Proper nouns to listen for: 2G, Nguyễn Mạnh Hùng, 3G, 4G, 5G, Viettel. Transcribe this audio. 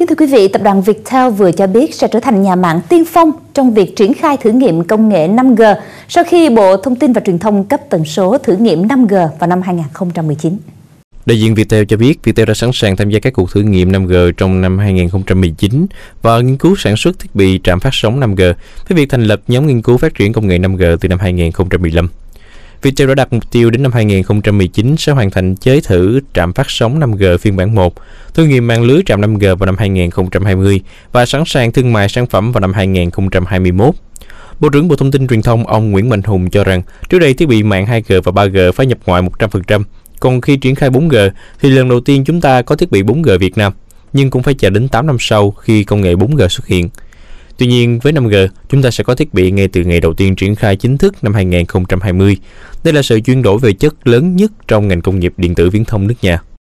Kính thưa quý vị, tập đoàn Viettel vừa cho biết sẽ trở thành nhà mạng tiên phong trong việc triển khai thử nghiệm công nghệ 5G sau khi Bộ Thông tin và Truyền thông cấp tần số thử nghiệm 5G vào năm 2019. Đại diện Viettel cho biết Viettel đã sẵn sàng tham gia các cuộc thử nghiệm 5G trong năm 2019 và nghiên cứu sản xuất thiết bị trạm phát sóng 5G với việc thành lập nhóm nghiên cứu phát triển công nghệ 5G từ năm 2015. Viettel đã đặt mục tiêu đến năm 2019 sẽ hoàn thành chế thử trạm phát sóng 5G phiên bản 1, thử nghiệm mạng lưới trạm 5G vào năm 2020 và sẵn sàng thương mại sản phẩm vào năm 2021. Bộ trưởng Bộ Thông tin Truyền thông ông Nguyễn Mạnh Hùng cho rằng trước đây thiết bị mạng 2G và 3G phải nhập ngoại 100%, còn khi triển khai 4G thì lần đầu tiên chúng ta có thiết bị 4G Việt Nam, nhưng cũng phải chờ đến 8 năm sau khi công nghệ 4G xuất hiện. Tuy nhiên, với 5G, chúng ta sẽ có thiết bị ngay từ ngày đầu tiên triển khai chính thức năm 2020. Đây là sự chuyển đổi về chất lớn nhất trong ngành công nghiệp điện tử viễn thông nước nhà.